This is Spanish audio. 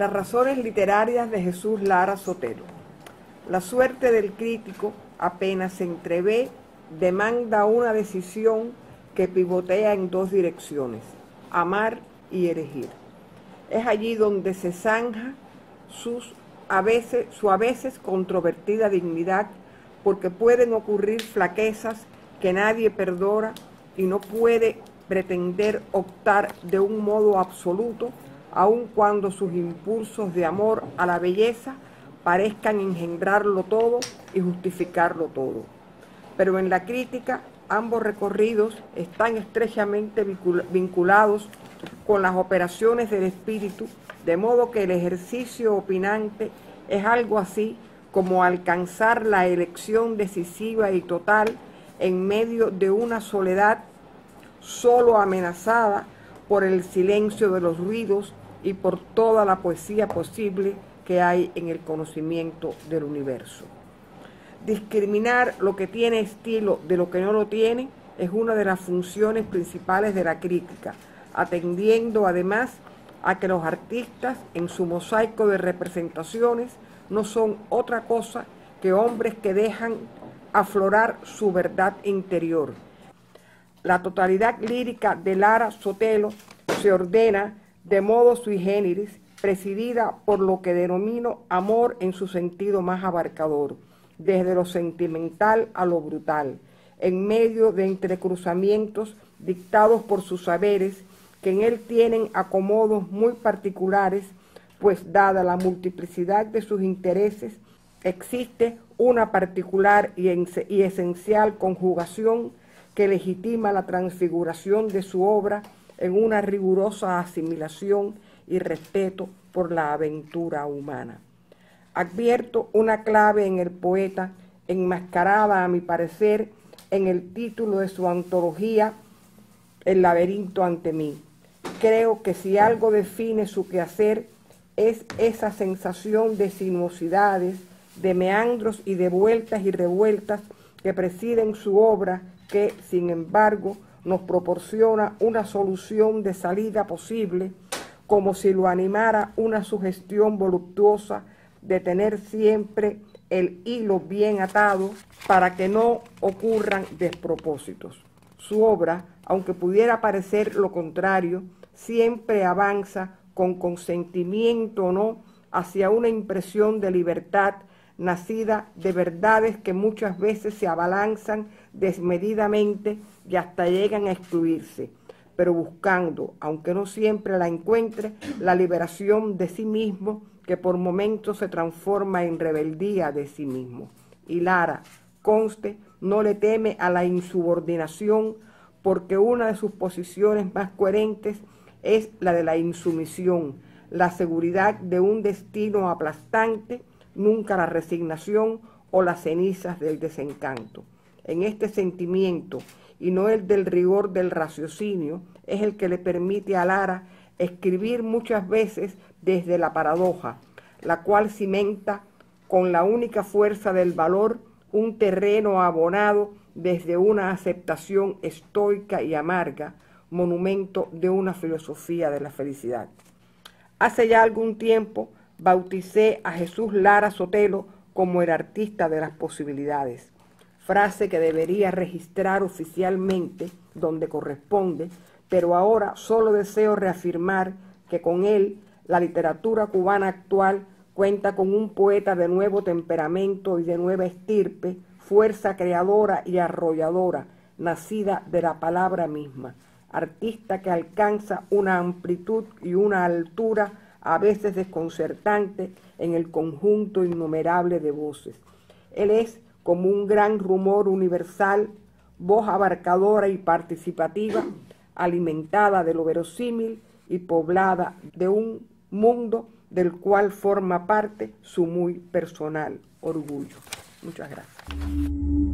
Las razones literarias de Jesús Lara Sotelo. La suerte del crítico, apenas se entrevé, demanda una decisión que pivotea en dos direcciones: amar y elegir. Es allí donde se zanja su a veces controvertida dignidad, porque pueden ocurrir flaquezas que nadie perdona y no puede pretender optar de un modo absoluto, aun cuando sus impulsos de amor a la belleza parezcan engendrarlo todo y justificarlo todo. Pero en la crítica, ambos recorridos están estrechamente vinculados con las operaciones del espíritu, de modo que el ejercicio opinante es algo así como alcanzar la elección decisiva y total en medio de una soledad solo amenazada por el silencio de los ruidos y por toda la poesía posible que hay en el conocimiento del universo. Discriminar lo que tiene estilo de lo que no lo tiene es una de las funciones principales de la crítica, atendiendo además a que los artistas en su mosaico de representaciones no son otra cosa que hombres que dejan aflorar su verdad interior. La totalidad lírica de Lara Sotelo se ordena de modo sui generis, presidida por lo que denomino amor en su sentido más abarcador, desde lo sentimental a lo brutal, en medio de entrecruzamientos dictados por sus saberes, que en él tienen acomodos muy particulares, pues dada la multiplicidad de sus intereses, existe una particular y esencial conjugación que legitima la transfiguración de su obra en una rigurosa asimilación y respeto por la aventura humana. Advierto una clave en el poeta, enmascarada a mi parecer en el título de su antología, El laberinto ante mí. Creo que si algo define su quehacer es esa sensación de sinuosidades, de meandros y de vueltas y revueltas que presiden su obra, que, sin embargo, nos proporciona una solución de salida posible, como si lo animara una sugestión voluptuosa de tener siempre el hilo bien atado para que no ocurran despropósitos. Su obra, aunque pudiera parecer lo contrario, siempre avanza, con consentimiento o no, hacia una impresión de libertad nacida de verdades que muchas veces se abalanzan desmedidamente y hasta llegan a excluirse, pero buscando, aunque no siempre la encuentre, la liberación de sí mismo, que por momentos se transforma en rebeldía de sí mismo. Y Lara, conste, no le teme a la insubordinación, porque una de sus posiciones más coherentes es la de la insumisión, la seguridad de un destino aplastante, nunca la resignación o las cenizas del desencanto. En este sentimiento, y no el del rigor del raciocinio, es el que le permite a Lara escribir muchas veces desde la paradoja, la cual cimenta con la única fuerza del valor un terreno abonado desde una aceptación estoica y amarga, monumento de una filosofía de la felicidad. Hace ya algún tiempo bauticé a Jesús Lara Sotelo como el artista de las posibilidades, frase que debería registrar oficialmente donde corresponde, pero ahora solo deseo reafirmar que con él la literatura cubana actual cuenta con un poeta de nuevo temperamento y de nueva estirpe, fuerza creadora y arrolladora, nacida de la palabra misma, artista que alcanza una amplitud y una altura a veces desconcertante en el conjunto innumerable de voces. Él es como un gran rumor universal, voz abarcadora y participativa, alimentada de lo verosímil y poblada de un mundo del cual forma parte su muy personal orgullo. Muchas gracias.